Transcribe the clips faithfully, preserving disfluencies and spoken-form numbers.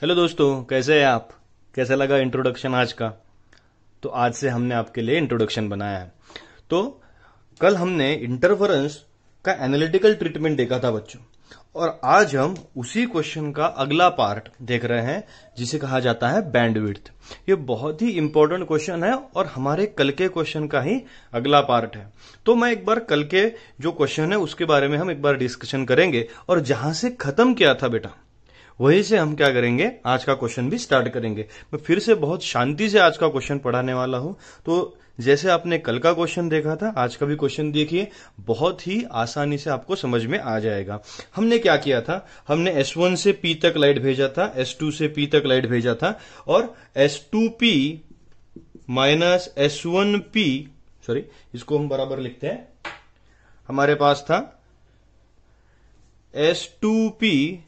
Hello दोस्तों, कैसे हैं आप? कैसा लगा इंट्रोडक्शन आज का? तो आज से हमने आपके लिए इंट्रोडक्शन बनाया है। तो कल हमने इंटरफेरेंस का एनालिटिकल ट्रीटमेंट देखा था बच्चों, और आज हम उसी क्वेश्चन का अगला पार्ट देख रहे हैं जिसे कहा जाता है बैंडविड्थ। ये बहुत ही इंपॉर्टेंट क्वेश्चन है और हमारे कल के क्वेश्चन का ही अगला पार्ट है। तो मैं एक बार कल के जो क्वेश्चन है उसके बारे में हम एक बार डिस्कशन करेंगे, और जहां से खत्म किया था बेटा वहीं से हम क्या करेंगे, आज का क्वेश्चन भी स्टार्ट करेंगे। मैं फिर से बहुत शांति से आज का क्वेश्चन पढ़ाने वाला हूं। तो जैसे आपने कल का क्वेश्चन देखा था, आज का भी क्वेश्चन देखिए, बहुत ही आसानी से आपको समझ में आ जाएगा। हमने क्या किया था, हमने एस वन से P तक लाइट भेजा था, एस टू से P तक लाइट भेजा था, और S two P minus S one P, sorry इसको हम बराबर लिखते हैं, हमारे पास था S two P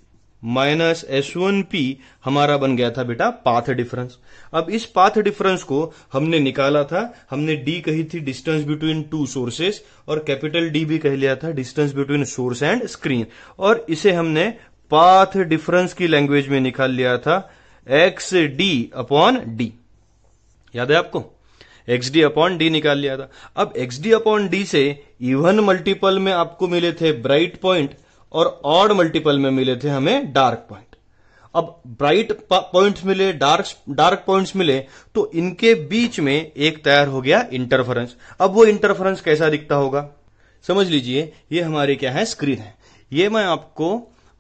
minus S one P हमारा बन गया था बेटा पाथ डिफरेंस। अब इस पाथ डिफरेंस को हमने निकाला था, हमने डी कही थी डिस्टेंस बिटवीन टू सोर्सेस, और कैपिटल डी भी कह लिया था distance between source and screen, और इसे हमने पाथ डिफरेंस की लैंग्वेज में निकाल लिया था एक्स डी अपॉन डी। याद है आपको, एक्स डी अपॉन डी निकाल लिया था। अब एक्स डी अपॉन डी से इवन मल्टीपल में आपको मिले थे ब्राइट पॉइंट, और ऑड मल्टीपल में मिले थे हमें डार्क पॉइंट। अब ब्राइट पॉइंट्स मिले, डार्क डार्क पॉइंट्स मिले, तो इनके बीच में एक तैयार हो गया इंटरफेरेंस। अब वो इंटरफेरेंस कैसा दिखता होगा समझ लीजिए, ये हमारी क्या है, स्क्रीन है। ये मैं आपको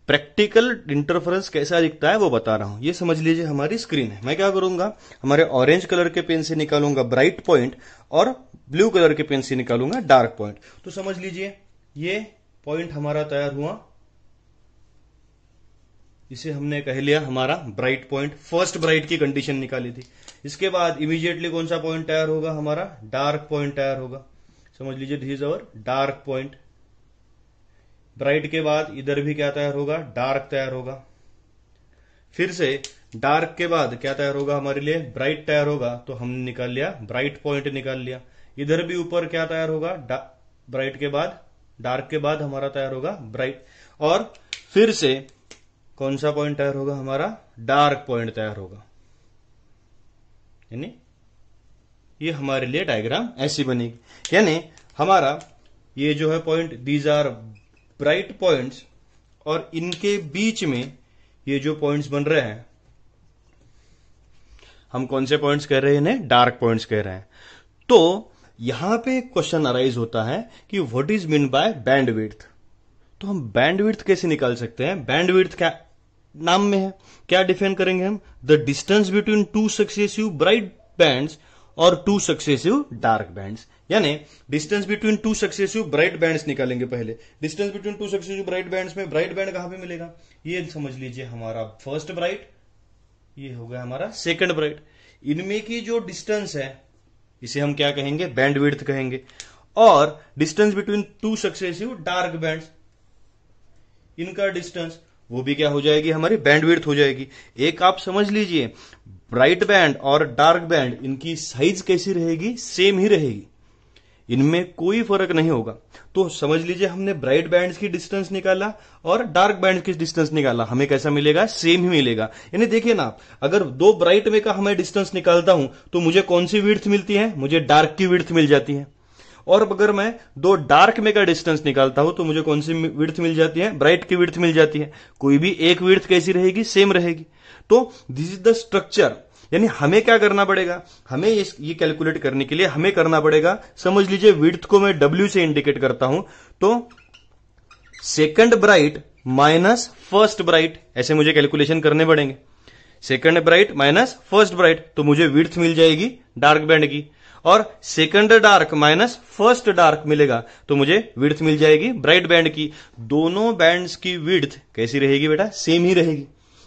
प्रैक्टिकल इंटरफेरेंस कैसा दिखता है वो बता रहा हूं। ये समझ लीजिए हमारी स्क्रीन है। मैं क्या करूंगा, हमारे ऑरेंज कलर के पेन से निकालूंगा ब्राइट पॉइंट, और ब्लू कलर के पेन से निकालूंगा डार्क पॉइंट। तो समझ लीजिए ये पॉइंट हमारा तैयार हुआ, इसे हमने कह लिया हमारा ब्राइट पॉइंट, फर्स्ट ब्राइट की कंडीशन निकाली थी। इसके बाद इमीडिएटली कौन सा पॉइंट तैयार होगा, हमारा डार्क पॉइंट तैयार होगा। समझ लीजिए this is our dark point. Bright के बाद इधर भी क्या तैयार होगा, डार्क तैयार होगा। फिर से डार्क के बाद क्या तैयार होगा हमारे लिए, ब्राइट तैयार होगा। तो हमने निकाल लिया ब्राइट पॉइंट निकाल लिया। इधर भी ऊपर क्या तैयार होगा, ब्राइट के बाद डार्क के बाद हमारा तैयार होगा ब्राइट, और फिर से कौन सा पॉइंट तैयार होगा हमारा, डार्क पॉइंट तैयार होगा। यानी ये हमारे लिए डायग्राम ऐसी बनेगी। यानी हमारा ये जो है point, these are bright points, और इनके बीच में ये जो पॉइंट्स बन रहे हैं, हम कौन से पॉइंट्स कह रहे हैं इन्हें, डार्क पॉइंट्स कह रहे हैं। तो यहां पे क्वेश्चन अराइज होता है कि what is mean by bandwidth. तो हम बैंडविड्थ कैसे निकाल सकते हैं, बैंडविड्थ क्या नाम में है, क्या डिफाइन करेंगे हम, the distance between two successive bright bands और टू सक्सेसिव डार्क बैंड्स। यानी distance between two successive bright bands निकालेंगे पहले। Distance between two successive bright bands में ब्राइट बैंड कहां पे मिलेगा, ये समझ लीजिए हमारा फर्स्ट ब्राइट, ये हो गया हमारा सेकंड ब्राइट। इनमें की जो डिस्टेंस है इसे हम क्या कहेंगे, बैंडविड्थ कहेंगे। और distance between two successive dark bands, इनका डिस्टेंस वो भी क्या हो जाएगी, हमारी बैंडविड्थ हो जाएगी। एक आप समझ लीजिए ब्राइट बैंड और डार्क बैंड इनकी साइज कैसी रहेगी, सेम ही रहेगी, इनमें कोई फर्क नहीं होगा। तो समझ लीजिए हमने ब्राइट बैंड्स की डिस्टेंस निकाला और डार्क बैंड्स की डिस्टेंस निकाला, हमें कैसा मिलेगा, सेम ही मिलेगा। यानी देखिए ना आप, अगर दो ब्राइट में का हमें डिस्टेंस निकालता हूं तो मुझे कौन सी विड्थ मिलती है, मुझे डार्क की विड्थ मिल जाती है। और अगर मैं दो डार्क में का डिस्टेंस निकालता हूं तो मुझे कौन सी विड्थ मिल जाती है, ब्राइट की विड्थ मिल जाती है। कोई भी एक विड्थ कैसी रहेगी, सेम रहेगी। तो दिस इज द स्ट्रक्चर। यानी हमें क्या करना पड़ेगा, हमें इस ये कैलकुलेट करने के लिए हमें करना पड़ेगा, समझ लीजिए विड्थ को मैं W से इंडिकेट करता हूं, तो second bright minus first bright, ऐसे मुझे कैलकुलेशन करने पड़ेंगे। Second bright minus first bright, तो मुझे विड्थ मिल जाएगी डार्क बैंड की, और second dark minus first dark मिलेगा तो मुझे विड्थ मिल जाएगी ब्राइट बैंड की। दोनों बैंड्स की विड्थ कैसी रहेगी बेटा, सेम ही रहेगी।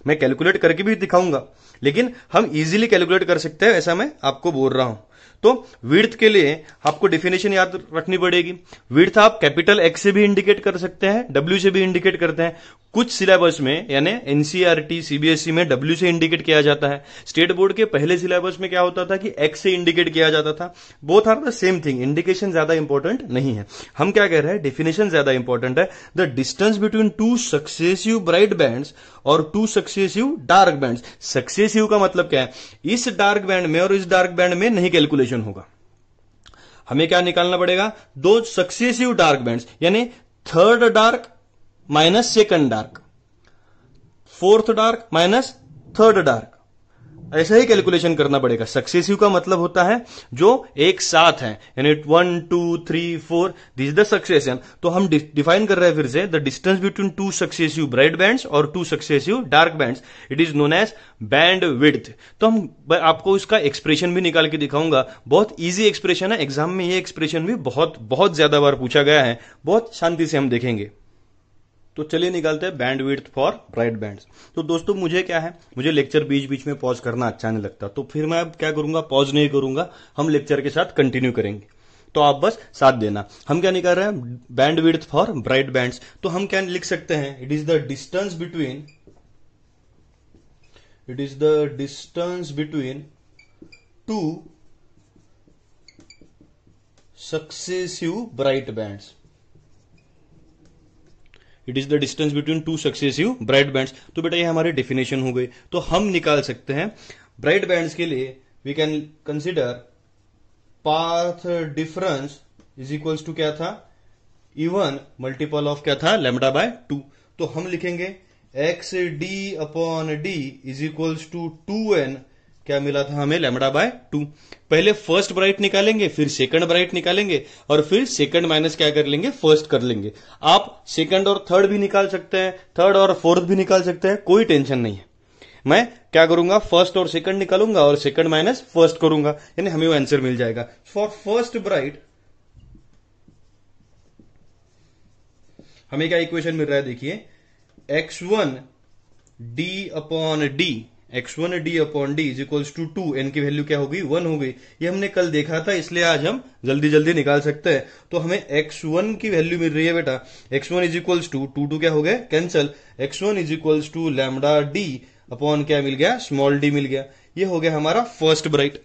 मैं कैलकुलेट करके भी दिखाऊंगा, लेकिन हम इजीली कैलकुलेट कर सकते हैं, ऐसा मैं आपको बोल रहा हूं। तो विड्थ के लिए आपको डेफिनेशन याद रखनी पड़ेगी। विड्थ आप कैपिटल एक्स से भी इंडिकेट कर सकते हैं, डब्ल्यू से भी इंडिकेट करते हैं, कुछ सिलेबस में यानी एनसीईआरटी सीबीएसई में डब्ल्यू से इंडिकेट किया जाता है। स्टेट बोर्ड के पहले सिलेबस में क्या होता था कि एक्स से इंडिकेट किया जाता था। Both are the same thing, indication ज्यादा इंपॉर्टेंट नहीं है। हम क्या कह रहे हैं, डेफिनेशन ज्यादा इंपॉर्टेंट है। The distance between two successive bright bands और two successive dark bands. Successive का मतलब क्या है, इस डार्क बैंड में और इस डार्क बैंड में नहीं कैलकुलेशन होगा। हमें क्या निकालना पड़ेगा, दो सक्सेसिव डार्क बैंड्स यानी third dark minus second dark, fourth dark minus third dark, ऐसा ही कैलकुलेशन करना पड़ेगा। सक्सेसिव का मतलब होता है जो एक साथ है, यानी one two three four, this is the succession. तो हम डिफाइन कर रहे हैं फिर से, the distance between two successive bright bands और two successive dark bands, it is known as band width. तो हम आपको इसका एक्सप्रेशन भी निकाल के दिखाऊंगा। बहुत ईजी एक्सप्रेशन है, एग्जाम में ये एक्सप्रेशन भी बहुत बहुत ज्यादा बार पूछा गया है, बहुत शांति से हम देखेंगे। तो चलिए निकालते हैं band width for bright bands. तो दोस्तों मुझे क्या है, मुझे लेक्चर बीच बीच में पॉज करना अच्छा नहीं लगता, तो फिर मैं अब क्या करूंगा, पॉज नहीं करूंगा, हम लेक्चर के साथ कंटिन्यू करेंगे, तो आप बस साथ देना। हम क्या निकाल रहे हैं, band width for bright bands. तो हम क्या लिख सकते हैं, it is the distance between it is the distance between two successive bright bands. It is the distance between two successive bright bands. तो बेटा ये हमारी डेफिनेशन हो गई। तो हम निकाल सकते हैं ब्राइट बैंड्स के लिए, we can consider path difference is equals to क्या था, इवन मल्टीपल ऑफ क्या था, लैम्डा बाय टू। तो हम लिखेंगे x D upon D is equals to two N, क्या मिला था हमें, लैम्डा बाय टू। पहले फर्स्ट ब्राइट निकालेंगे, फिर सेकंड ब्राइट निकालेंगे, और फिर सेकंड माइनस क्या कर लेंगे, फर्स्ट कर लेंगे। आप सेकंड और थर्ड भी निकाल सकते हैं, थर्ड और फोर्थ भी निकाल सकते हैं, कोई टेंशन नहीं है। मैं क्या करूंगा, फर्स्ट और सेकंड निकालूंगा और सेकंड माइनस फर्स्ट करूंगा, यानी हमें वो आंसर मिल जाएगा। फॉर फर्स्ट ब्राइट हमें क्या इक्वेशन मिल रहा है, देखिए X one D upon D X one D upon D is equals to two, N की वैल्यू क्या होगी, वन हो गई। ये हमने कल देखा था, इसलिए आज हम जल्दी जल्दी निकाल सकते हैं। तो हमें एक्स वन की वैल्यू मिल रही है बेटा, X one is equals to two two क्या हो गया, cancel. X one is equals to lambda D upon क्या मिल गया, स्मॉल डी मिल गया। ये हो गया हमारा फर्स्ट ब्राइट।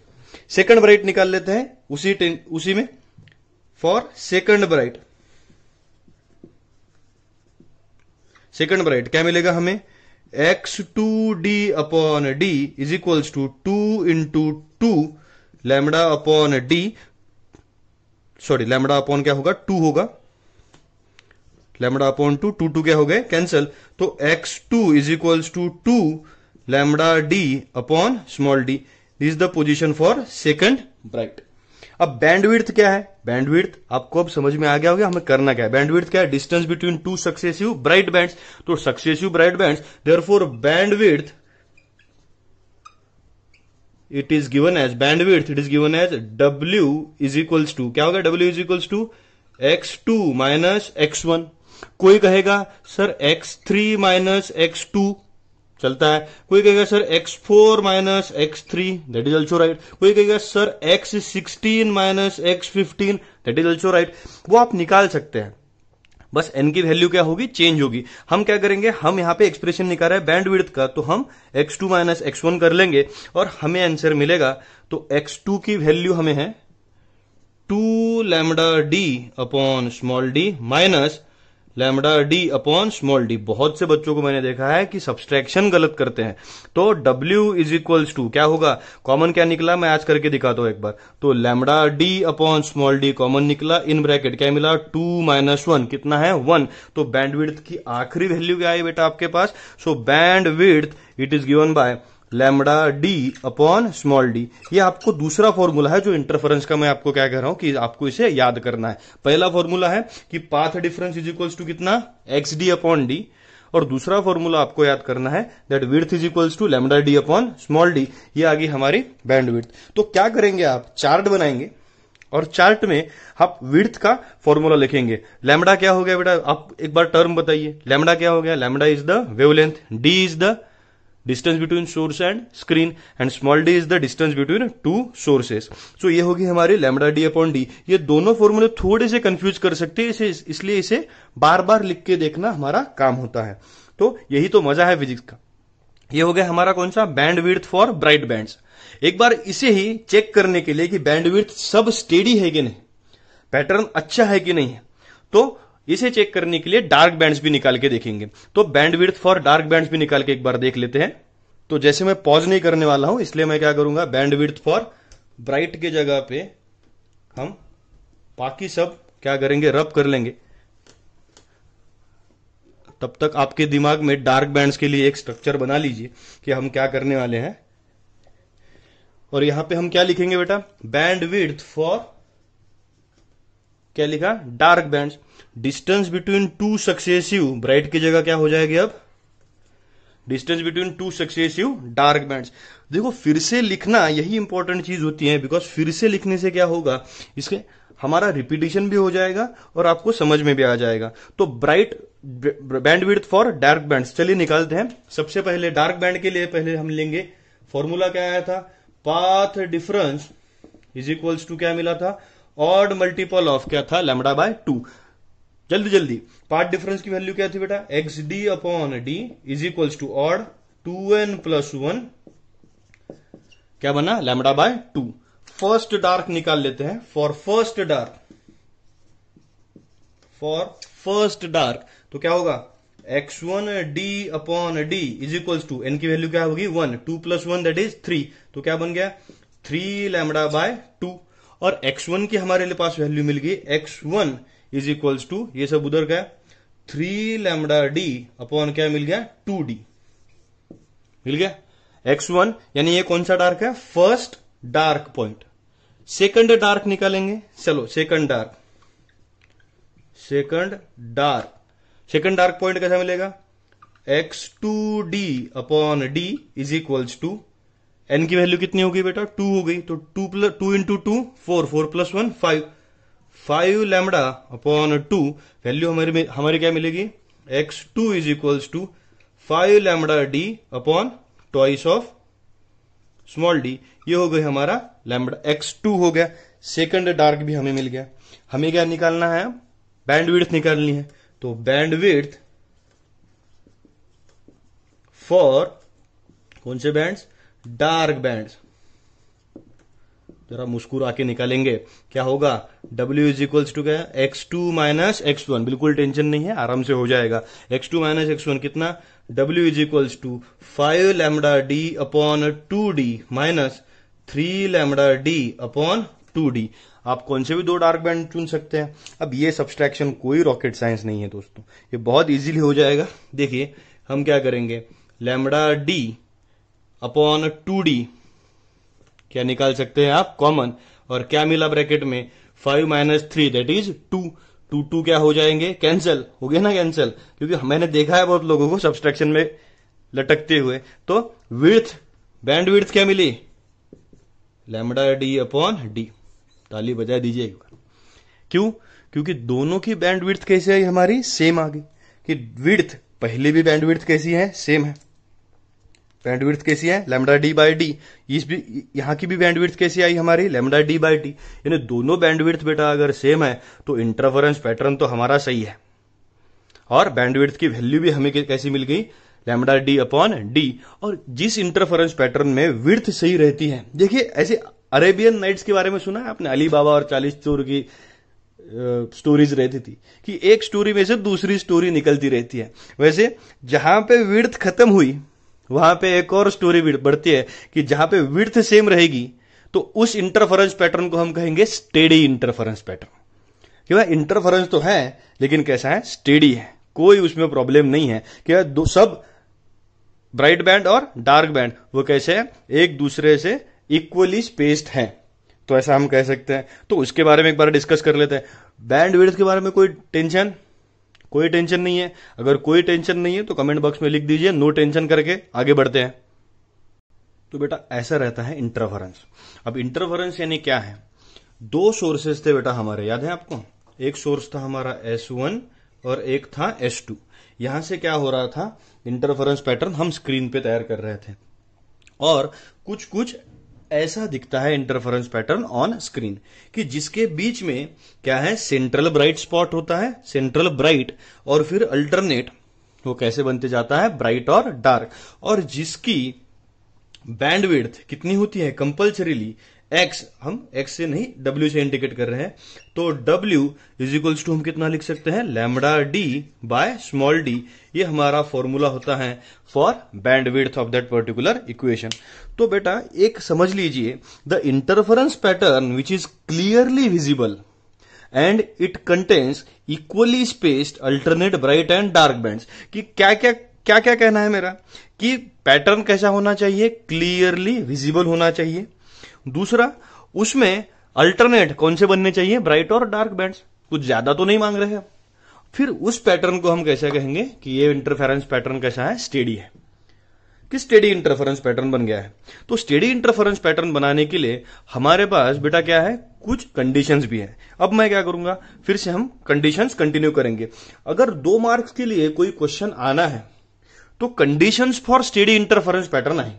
सेकंड ब्राइट निकाल लेते हैं उसी उसी में। For second bright second bright क्या मिलेगा हमें, X two D upon D is equals to two into two lambda upon D, sorry lambda upon क्या होगा, टू होगा, lambda upon two, two two क्या हो गए, कैंसल। तो X two is equals to two lambda D upon small D, this is the position for second bright. अब bandwidth क्या है, बैंडविड्थ आपको अब समझ में आ गया होगा हमें करना क्या है। बैंडविड्थ क्या है, distance between two successive bright bands. तो successive bright bands, therefore bandwidth it is given as bandwidth it is given as W is equals to क्या होगा, W is equals to X two minus x one. कोई कहेगा sir X three minus X two चलता है, कोई कहेगा sir X four minus X three, that is also right. कोई कहेगा sir X sixteen minus X fifteen, that is also right. वो आप निकाल सकते हैं, बस n की वैल्यू क्या होगी, चेंज होगी। हम क्या करेंगे, हम यहाँ पे एक्सप्रेशन निकाल रहे हैं बैंड विड्थ का, तो हम X two minus x one कर लेंगे और हमें आंसर मिलेगा। तो एक्स टू की वैल्यू हमें है two lambda d upon small d minus lambda D upon small D. बहुत से बच्चों को मैंने देखा है कि सब्सट्रैक्शन गलत करते हैं। तो W इज इक्वल्स टू क्या होगा, कॉमन क्या निकला, मैं आज करके दिखाता हूं एक बार। तो lambda D upon small D common निकला, इन ब्रैकेट क्या मिला, टू माइनस वन कितना है, वन। तो बैंडविड्थ की आखिरी वैल्यू क्या आई बेटा आपके पास, so bandwidth it is given by lambda D upon small D. ये आपको दूसरा फॉर्मूला है जो इंटरफेरेंस का मैं आपको क्या कह रहा हूं कि आपको इसे याद करना है। पहला फॉर्मूला है कि path difference is equals to कितना, एक्स डी अपॉन डी, और दूसरा फॉर्मूला आपको याद करना है that width is equals to lambda D upon small D. ये आ गई हमारी बैंड विड्थ। तो क्या करेंगे आप, चार्ट बनाएंगे और चार्ट में आप विड्थ का फॉर्मूला लिखेंगे। लैम्डा क्या हो गया बेटा, आप एक बार टर्म बताइए, लैम्डा क्या हो गया, lambda is the wavelength, D is the distance between source and screen, and small D is the distance between two sources. So ये होगी हमारी लैम्डा डी अपॉन डी। ये दोनों फॉर्मूले थोड़े से कंफ्यूज कर सकते हैं, इसलिए इसे बार बार लिख के देखना हमारा काम होता है। तो यही तो मजा है फिजिक्स का। ये हो गया हमारा कौन सा band width for bright bands. एक बार इसे ही चेक करने के लिए कि बैंड विड्थ सब स्टेडी है कि नहीं, पैटर्न अच्छा है कि नहीं है, तो इसे चेक करने के लिए डार्क बैंड्स भी निकाल के देखेंगे। तो band width for dark bands भी निकाल के एक बार देख लेते हैं। तो जैसे मैं पॉज नहीं करने वाला हूं, इसलिए मैं क्या करूंगा, बैंड विड्थ फॉर ब्राइट के जगह पे हम बाकी सब क्या करेंगे, रब कर लेंगे। तब तक आपके दिमाग में डार्क बैंड्स के लिए एक स्ट्रक्चर बना लीजिए कि हम क्या करने वाले हैं। और यहां पे हम क्या लिखेंगे बेटा, बैंड विड्थ फॉर क्या लिखा, dark bands. Distance between two successive bright की जगह क्या हो जाएगी अब, distance between two successive dark bands. देखो फिर से लिखना यही इंपॉर्टेंट चीज होती है, बिकॉज फिर से लिखने से क्या होगा, इसके हमारा रिपीटिशन भी हो जाएगा और आपको समझ में भी आ जाएगा। तो bright band width for dark bands चलिए निकालते हैं। सबसे पहले डार्क बैंड के लिए पहले हम लेंगे फॉर्मूला, क्या आया था, path difference is equals to क्या मिला था, ऑड मल्टीपल ऑफ क्या था, लैम्डा बाय टू। जल्दी जल्दी पाथ डिफरेंस की वैल्यू क्या थी बेटा, x D upon D is equals to odd two n plus one क्या बना, lambda by two. First dark निकाल लेते हैं। For first dark, for first dark तो क्या होगा, x one D upon D is equals to N की value क्या होगी one, two plus one that is three, तो क्या बन गया थ्री लैम्डा बाय टू। और एक्स वन की हमारे पास वैल्यू मिल गई, x one is equals to ये सब उधर गया, थ्री लैम्डा डी अपॉन क्या मिल गया टू डी मिल गया एक्स वन। यानी ये कौन सा डार्क है, first dark point. Second dark निकालेंगे, चलो second dark, second dark, second dark point कैसा मिलेगा, x two D upon D is equals to N की वैल्यू कितनी होगी बेटा, टू हो गई, तो two plus two into two four, four plus one five, five lambda upon two value हमारे हमारे क्या मिलेगी, x two is equals to five lambda D upon twice of small D. ये हो गई हमारा लैम्बडा, एक्स टू हो गया, सेकंड डार्क भी हमें मिल गया। हमें क्या निकालना है, बैंड विड्थ निकालनी है। तो बैंड विड्थ फॉर कौन से बैंड्स, डार्क बैंड्स। जरा मुस्कुरा के निकालेंगे, क्या होगा, W इज इक्वल्स टू क्या, x two minus x one, बिल्कुल टेंशन नहीं है, आराम से हो जाएगा। X two minus x one कितना, W is equals to five lambda D upon two d minus three lambda D upon two d. आप कौन से भी दो डार्क बैंड चुन सकते हैं। अब ये सब्सट्रैक्शन कोई रॉकेट साइंस नहीं है दोस्तों, ये बहुत इजीली हो जाएगा। देखिए हम क्या करेंगे, lambda D upon two d क्या निकाल सकते हैं आप, कॉमन, और क्या मिला ब्रैकेट में five minus three that is two, two two क्या हो जाएंगे, कैंसिल हो गए ना, कैंसिल, क्योंकि मैंने देखा है बहुत लोगों को सब्सट्रैक्शन में लटकते हुए। तो विड्थ, बैंड विड्थ क्या मिली, लैम्डा डी अपॉन डी। ताली बजा दीजिए एक बार, क्यों, क्योंकि दोनों की बैंड विड्थ कैसी है हमारी, सेम आ गई। कि विड्थ पहले भी बैंड विड्थ कैसी है, सेम है। बैंडविड्थ कैसी है, लैम्डा डी बाय डी, इस भी यहां की भी बैंडविड्थ कैसी आई हमारी, लैम्डा डी बाय डी। यानी दोनों बैंडविड्थ बेटा अगर सेम है तो इंटरफेरेंस पैटर्न तो हमारा सही है। और बैंडविड्थ की वैल्यू भी हमें कैसी मिल गई, लैम्डा डी अपॉन डी। और जिस इंटरफेरेंस पैटर्न में विड्थ सही रहती है, देखिए ऐसे अरेबियन नाइट्स के बारे में सुना है आपने, अली बाबा और चालीस चोर की स्टोरीज uh, रहती थी कि एक स्टोरी में से दूसरी स्टोरी निकलती रहती है। वैसे जहां पर विड्थ खत्म हुई वहां पे एक और स्टोरी बढ़ती है कि जहां पे विड्थ सेम रहेगी, तो उस इंटरफेरेंस पैटर्न को हम कहेंगे स्टेडी इंटरफेरेंस पैटर्न। क्या इंटरफेरेंस तो है लेकिन कैसा है, स्टेडी है, कोई उसमें प्रॉब्लम नहीं है। क्या दो सब ब्राइट बैंड और डार्क बैंड वो कैसे है, एक दूसरे से इक्वली स्पेस्ड है, तो ऐसा हम कह सकते हैं। तो उसके बारे में एक बार डिस्कस कर लेते हैं। बैंड विड्थ के बारे में कोई टेंशन, कोई टेंशन नहीं है। अगर कोई टेंशन नहीं है तो कमेंट बॉक्स में लिख दीजिए नो टेंशन करके, आगे बढ़ते हैं। तो बेटा ऐसा रहता है इंटरफेरेंस। अब इंटरफेरेंस यानी क्या है, दो सोर्सेस थे बेटा हमारे, याद है आपको, एक सोर्स था हमारा एस वन और एक था एस टू। यहां से क्या हो रहा था, इंटरफेरेंस पैटर्न हम स्क्रीन पे तैयार कर रहे थे और कुछ कुछ ऐसा दिखता है इंटरफेरेंस पैटर्न ऑन स्क्रीन कि जिसके बीच में क्या है, सेंट्रल ब्राइट स्पॉट होता है, सेंट्रल ब्राइट, और फिर अल्टरनेट वो कैसे बनते जाता है, ब्राइट और डार्क, और जिसकी बैंडविड्थ कितनी होती है कंपल्सरीली x, हम x से नहीं w से इंडिकेट कर रहे हैं, तो w इज इक्वल्स टू हम कितना लिख सकते हैं, lambda d by small d, ये हमारा फॉर्मूला होता है for band width of that particular equation. तो बेटा एक समझ लीजिए, the interference pattern which is clearly visible and it contains equally spaced alternate bright and dark bands, कि क्या क्या क्या क्या कहना है मेरा, कि पैटर्न कैसा होना चाहिए, क्लियरली विजिबल होना चाहिए, दूसरा उसमें अल्टरनेट कौन से बनने चाहिए, ब्राइट और डार्क बैंड्स, कुछ ज्यादा तो नहीं मांग रहे हैं, फिर उस पैटर्न को हम कैसे कहेंगे कि ये इंटरफेरेंस पैटर्न कैसा है, स्टेडी है, कि स्टेडी इंटरफेरेंस पैटर्न बन गया है। तो स्टेडी इंटरफेरेंस पैटर्न बनाने के लिए हमारे पास बेटा क्या है, कुछ कंडीशंस भी है। अब मैं क्या करूंगा, फिर से हम कंडीशंस कंटिन्यू करेंगे। अगर दो मार्क्स के लिए कोई क्वेश्चन आना है तो conditions for steady interference pattern आएंगे,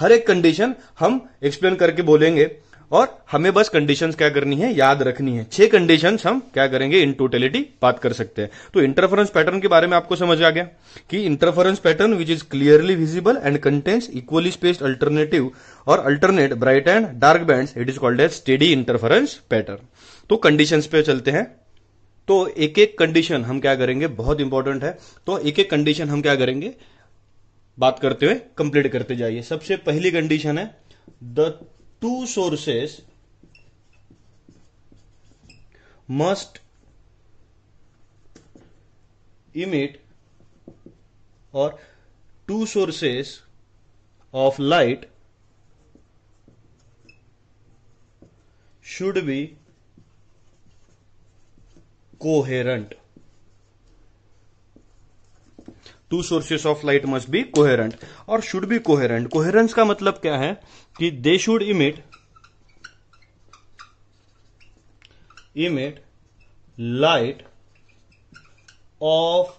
हर एक कंडीशन हम एक्सप्लेन करके बोलेंगे और हमें बस कंडीशंस क्या करनी है, याद रखनी है। छह कंडीशंस हम क्या करेंगे, इन टोटलिटी बात कर सकते हैं। तो इंटरफेरेंस पैटर्न के बारे में आपको समझ आ गया कि interference pattern which is clearly visible and contains equally spaced alternative और alternate bright and dark bands, it is called as steady interference pattern. तो कंडीशंस पे चलते हैं। तो एक एक कंडीशन हम क्या करेंगे, बहुत इंपॉर्टेंट है, तो एक एक कंडीशन हम क्या करेंगे, बात करते हुए कंप्लीट करते जाइए। सबसे पहली कंडीशन है, the two sources must emit और two sources of light should be coherent. Two sources of light must be coherent और शुड बी कोहेरेंट। कोहेरेंस का मतलब क्या है कि they should emit emit light of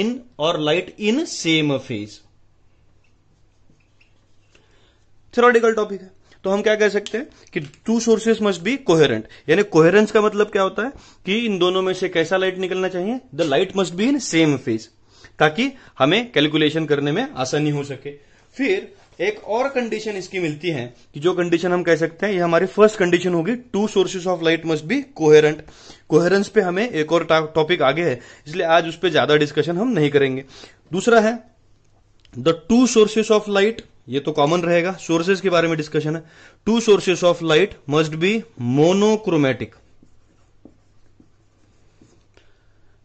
in और light in same phase. Theoretical topic है, तो हम क्या कह सकते हैं कि two sources must be coherent, यानी कोहेरेंस का मतलब क्या होता है कि इन दोनों में से कैसा लाइट निकलना चाहिए, the light must be in same phase, ताकि हमें कैलकुलेशन करने में आसानी हो सके। फिर एक और कंडीशन इसकी मिलती है कि जो कंडीशन हम कह सकते हैं, ये हमारी फर्स्ट कंडीशन होगी, two sources of light must be coherent. Coherence पे हमें एक और टॉपिक आगे है, इसलिए आज उस पर ज्यादा डिस्कशन हम नहीं करेंगे। दूसरा है the two sources of light, ये तो कॉमन रहेगा, सोर्सेस के बारे में डिस्कशन है। Two sources of light must be monochromatic,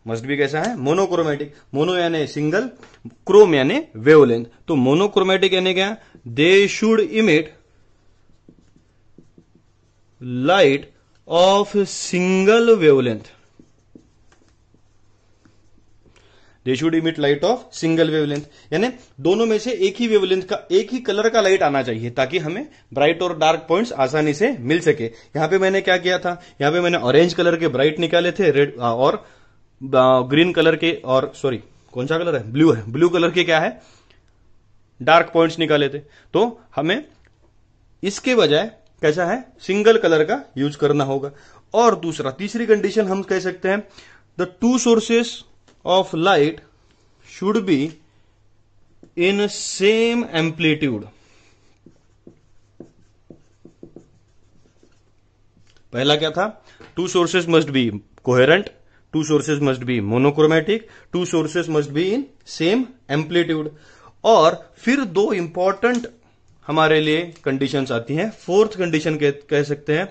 must be कैसा है, मोनोक्रोमेटिक, मोनो यानी सिंगल, क्रोम यानी वेवलेंथ। तो मोनोक्रोमेटिक यानी क्या, they should emit light of single wavelength, they should emit light of single wavelength, यानी दोनों में से एक ही वेवलेंथ का, एक ही कलर का लाइट आना चाहिए, ताकि हमें ब्राइट और डार्क पॉइंट्स आसानी से मिल सके। यहां पे मैंने क्या किया था, यहां पे मैंने ऑरेंज कलर के ब्राइट निकाले थे, रेड और ग्रीन कलर के, और सॉरी कौन सा कलर है, ब्लू है, ब्लू कलर के क्या है, डार्क पॉइंट्स निकाले थे। तो हमें इसके बजाय कैसा है, सिंगल कलर का यूज करना होगा। और दूसरा तीसरी कंडीशन हम कह सकते हैं, the two sources of light should be in same amplitude। पहला क्या था, two sources must be coherent, two sources must be monochromatic, two sources must be in same amplitude। और फिर दो important हमारे लिए conditions आती हैं, fourth condition कह सकते हैं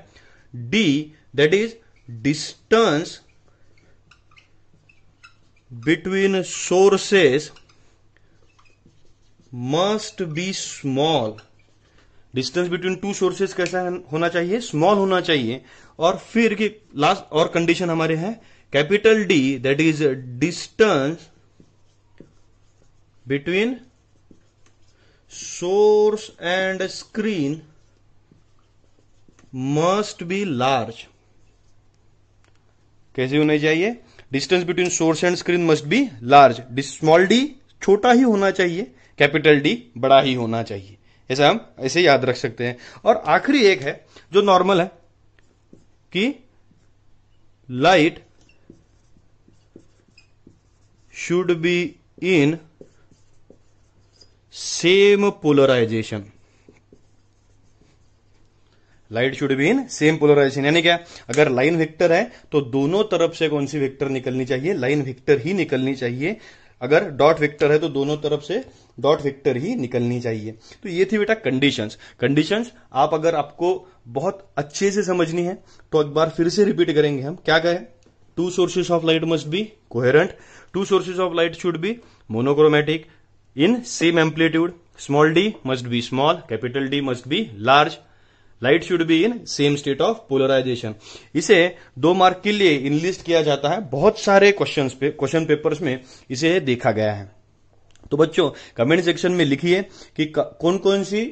D, that is distance between sources must be small. Distance between two sources कैसा होना चाहिए, स्मॉल होना चाहिए। और फिर की लास्ट और कंडीशन हमारे हैं capital D, that is distance between source and screen must be large. कैसी होनी चाहिए, distance between source and screen must be large, small d छोटा ही होना चाहिए, कैपिटल डी बड़ा ही होना चाहिए, ऐसा हम ऐसे याद रख सकते हैं। और आखिरी एक है जो नॉर्मल है कि light should be in same polarization. Light should be in same polarization, यानी क्या, अगर लाइन वेक्टर है तो दोनों तरफ से कौन सी वेक्टर निकलनी चाहिए, लाइन वेक्टर ही निकलनी चाहिए. अगर डॉट वेक्टर है तो दोनों तरफ से डॉट वेक्टर ही निकलनी चाहिए. तो ये थी बेटा कंडीशंस. कंडीशंस आप अगर आपको बहुत अच्छे से समझनी है तो एक बार फिर से रिपीट करेंगे हम. क्या कहें, two sources of light must be coherent, two sources of light should be monochromatic in same amplitude, small d must be small, capital D must be large, light should be in same state of polarization. इसे दो mark के लिए enlist किया जाता है. बहुत सारे question पे क्वेश्चन पेपर्स में इसे देखा गया है. तो बच्चों कमेंट सेक्शन में लिखिए कि कौन कौन सी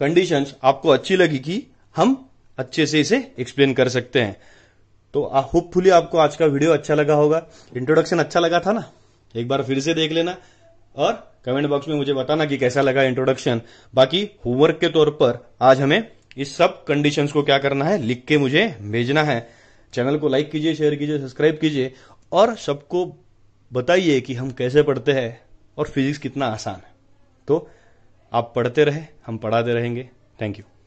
कंडीशंस आपको अच्छी लगी कि हम अच्छे से इसे एक्सप्लेन कर सकते हैं. तो होपफुली आपको आज का वीडियो अच्छा लगा होगा. इंट्रोडक्शन अच्छा लगा था ना, एक बार फिर से देख लेना और कमेंट बॉक्स में मुझे बताना कि कैसा लगा इंट्रोडक्शन. बाकी होमवर्क के तौर पर आज हमें इस सब कंडीशंस को क्या करना है, लिख के मुझे भेजना है. चैनल को लाइक कीजिए, शेयर कीजिए, सब्सक्राइब कीजिए और सबको बताइए कि हम कैसे पढ़ते हैं और फिजिक्स कितना आसान है. तो आप पढ़ते रहे, हम पढ़ाते रहेंगे. Thank you.